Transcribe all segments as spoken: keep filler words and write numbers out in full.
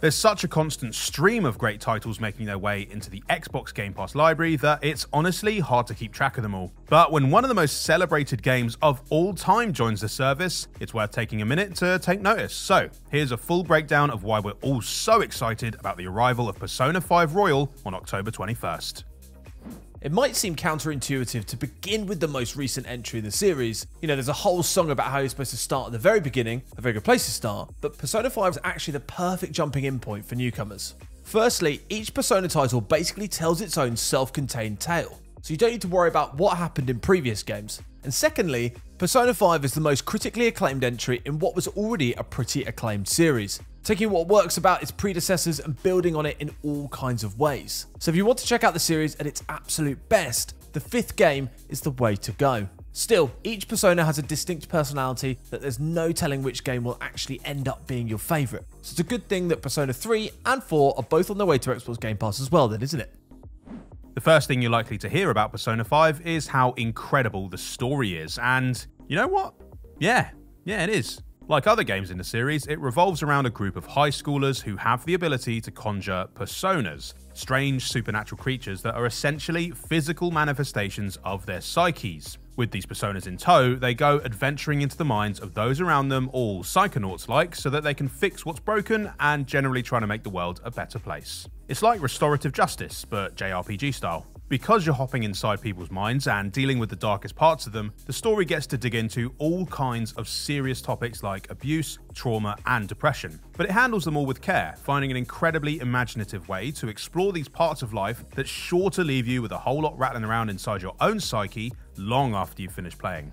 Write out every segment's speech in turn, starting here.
There's such a constant stream of great titles making their way into the Xbox Game Pass library that it's honestly hard to keep track of them all. But when one of the most celebrated games of all time joins the service, it's worth taking a minute to take notice. So here's a full breakdown of why we're all so excited about the arrival of Persona five Royal on October twenty-first. It might seem counterintuitive to begin with the most recent entry in the series. You know, there's a whole song about how you're supposed to start at the very beginning, a very good place to start, but Persona five is actually the perfect jumping in point for newcomers. Firstly, each Persona title basically tells its own self-contained tale, so you don't need to worry about what happened in previous games. And secondly, Persona five is the most critically acclaimed entry in what was already a pretty acclaimed series, taking what works about its predecessors and building on it in all kinds of ways. So if you want to check out the series at its absolute best, the fifth game is the way to go. Still, each Persona has a distinct personality that there's no telling which game will actually end up being your favourite. So it's a good thing that Persona three and four are both on their way to Xbox Game Pass as well then, isn't it? The first thing you're likely to hear about Persona five is how incredible the story is, and you know what? Yeah, yeah it is. Like other games in the series, it revolves around a group of high schoolers who have the ability to conjure personas, strange supernatural creatures that are essentially physical manifestations of their psyches. With these personas in tow, they go adventuring into the minds of those around them, all psychonauts-like, so that they can fix what's broken and generally trying to make the world a better place. It's like restorative justice, but J R P G style. Because you're hopping inside people's minds and dealing with the darkest parts of them, the story gets to dig into all kinds of serious topics like abuse, trauma, and depression. But it handles them all with care, finding an incredibly imaginative way to explore these parts of life that's sure to leave you with a whole lot rattling around inside your own psyche long after you finish playing.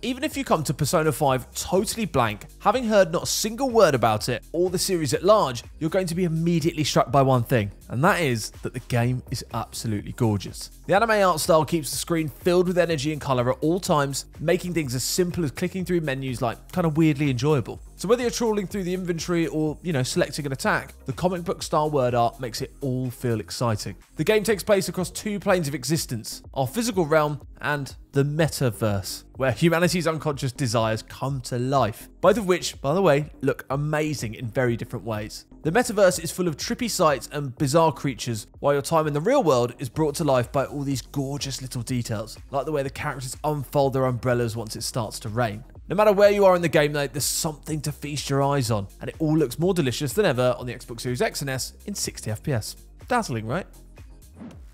Even if you come to Persona five totally blank, having heard not a single word about it or the series at large, you're going to be immediately struck by one thing, and that is that the game is absolutely gorgeous. The anime art style keeps the screen filled with energy and colour at all times, making things as simple as clicking through menus like kind of weirdly enjoyable. So whether you're trawling through the inventory or, you know, selecting an attack, the comic book style word art makes it all feel exciting. The game takes place across two planes of existence, our physical realm and the metaverse, where humanity's unconscious desires come to life, both of which, by the way, look amazing in very different ways. The metaverse is full of trippy sights and bizarre creatures, while your time in the real world is brought to life by all these gorgeous little details, like the way the characters unfold their umbrellas once it starts to rain. No matter where you are in the game though, there's something to feast your eyes on, and it all looks more delicious than ever on the Xbox Series X and S in sixty F P S. Dazzling, right?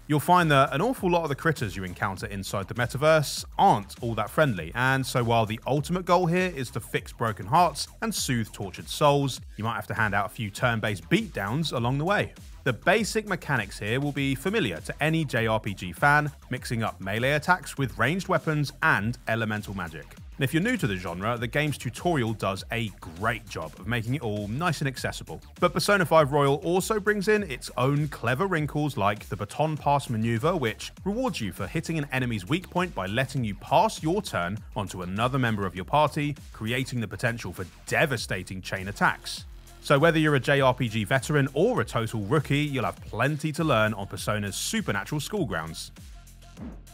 You'll find that an awful lot of the critters you encounter inside the metaverse aren't all that friendly, and so while the ultimate goal here is to fix broken hearts and soothe tortured souls, you might have to hand out a few turn-based beatdowns along the way. The basic mechanics here will be familiar to any J R P G fan, mixing up melee attacks with ranged weapons and elemental magic. And if you're new to the genre, the game's tutorial does a great job of making it all nice and accessible. But Persona five Royal also brings in its own clever wrinkles like the Baton Pass maneuver, which rewards you for hitting an enemy's weak point by letting you pass your turn onto another member of your party, creating the potential for devastating chain attacks. So whether you're a J R P G veteran or a total rookie, you'll have plenty to learn on Persona's supernatural schoolgrounds.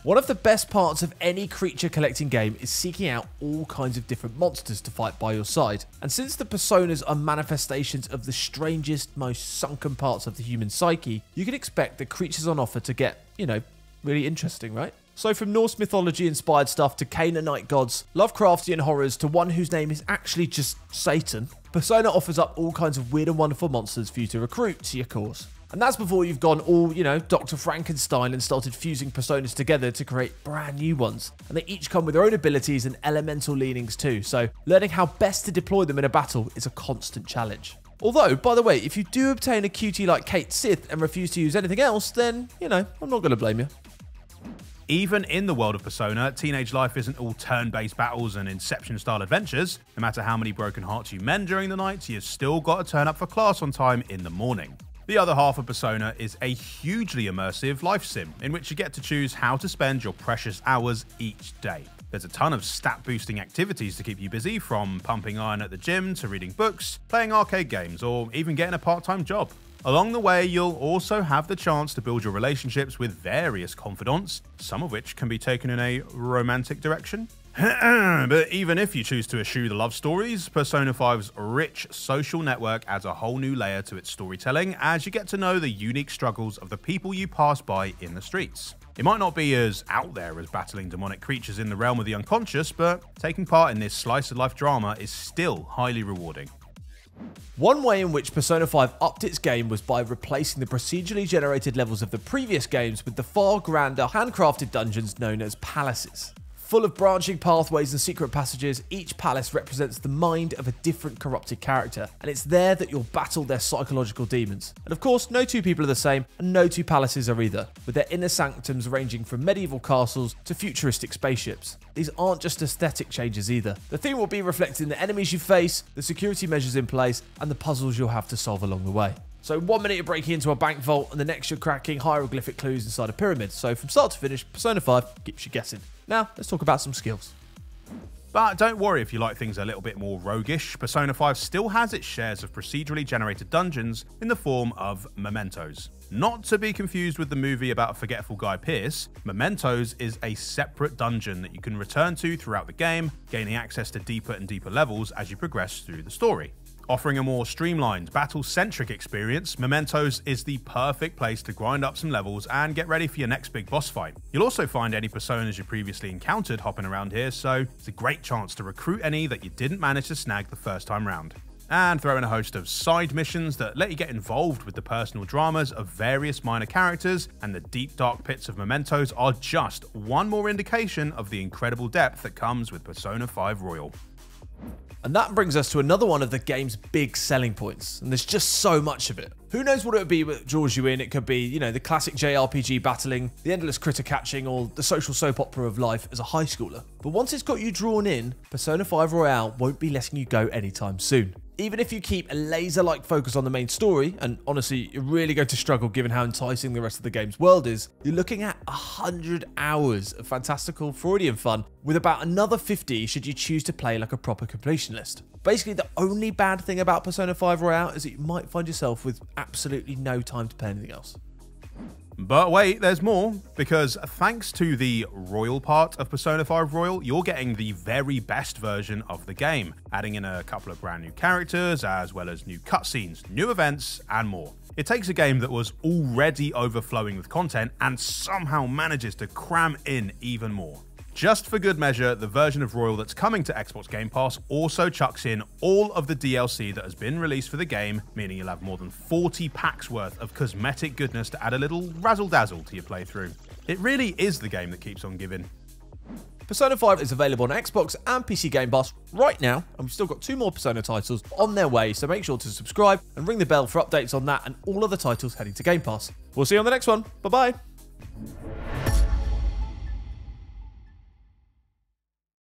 One of the best parts of any creature collecting game is seeking out all kinds of different monsters to fight by your side. And since the personas are manifestations of the strangest, most sunken parts of the human psyche, you can expect the creatures on offer to get, you know, really interesting, right? So from Norse mythology inspired stuff to Canaanite gods, Lovecraftian horrors to one whose name is actually just Satan, Persona offers up all kinds of weird and wonderful monsters for you to recruit to your cause. And that's before you've gone all, you know, Doctor Frankenstein and started fusing personas together to create brand new ones. And they each come with their own abilities and elemental leanings too, so learning how best to deploy them in a battle is a constant challenge. Although, by the way, if you do obtain a cutie like Kate Sith and refuse to use anything else, then, you know, I'm not going to blame you. Even in the world of Persona, teenage life isn't all turn-based battles and Inception-style adventures. No matter how many broken hearts you mend during the night, you've still got to turn up for class on time in the morning. The other half of Persona is a hugely immersive life sim in which you get to choose how to spend your precious hours each day. There's a ton of stat-boosting activities to keep you busy, from pumping iron at the gym to reading books, playing arcade games, or even getting a part-time job. Along the way, you'll also have the chance to build your relationships with various confidants, some of which can be taken in a romantic direction. But even if you choose to eschew the love stories, Persona five's rich social network adds a whole new layer to its storytelling as you get to know the unique struggles of the people you pass by in the streets. It might not be as out there as battling demonic creatures in the realm of the unconscious, but taking part in this slice-of-life drama is still highly rewarding. One way in which Persona five upped its game was by replacing the procedurally generated levels of the previous games with the far grander handcrafted dungeons known as palaces. Full of branching pathways and secret passages, each palace represents the mind of a different corrupted character, and it's there that you'll battle their psychological demons. And of course, no two people are the same, and no two palaces are either, with their inner sanctums ranging from medieval castles to futuristic spaceships. These aren't just aesthetic changes either. The theme will be reflected in the enemies you face, the security measures in place, and the puzzles you'll have to solve along the way. So one minute you're breaking into a bank vault, and the next you're cracking hieroglyphic clues inside a pyramid. So from start to finish, Persona five keeps you guessing. Now, let's talk about some skills. But don't worry if you like things a little bit more roguish, Persona five still has its shares of procedurally generated dungeons in the form of Mementos. Not to be confused with the movie about a forgetful guy Pearce, Mementos is a separate dungeon that you can return to throughout the game, gaining access to deeper and deeper levels as you progress through the story. Offering a more streamlined, battle-centric experience, Mementos is the perfect place to grind up some levels and get ready for your next big boss fight. You'll also find any personas you previously encountered hopping around here, so it's a great chance to recruit any that you didn't manage to snag the first time round. And throw in a host of side missions that let you get involved with the personal dramas of various minor characters, and the deep dark pits of Mementos are just one more indication of the incredible depth that comes with Persona five Royal. And that brings us to another one of the game's big selling points, and there's just so much of it. Who knows what it would be that draws you in? It could be, you know, the classic J R P G battling, the endless critter catching, or the social soap opera of life as a high schooler. But once it's got you drawn in, Persona five Royal won't be letting you go anytime soon. Even if you keep a laser-like focus on the main story, and honestly, you're really going to struggle given how enticing the rest of the game's world is, you're looking at one hundred hours of fantastical Freudian fun, with about another fifty should you choose to play like a proper completionist. Basically, the only bad thing about Persona five Royal is that you might find yourself with absolutely no time to play anything else. But wait, there's more, because thanks to the Royal part of Persona five Royal, you're getting the very best version of the game, adding in a couple of brand new characters, as well as new cutscenes, new events, and more. It takes a game that was already overflowing with content and somehow manages to cram in even more. Just for good measure, the version of Royal that's coming to Xbox Game Pass also chucks in all of the D L C that has been released for the game, meaning you'll have more than forty packs worth of cosmetic goodness to add a little razzle-dazzle to your playthrough. It really is the game that keeps on giving. Persona five is available on Xbox and P C Game Pass right now, and we've still got two more Persona titles on their way, so make sure to subscribe and ring the bell for updates on that and all other titles heading to Game Pass. We'll see you on the next one. Bye-bye!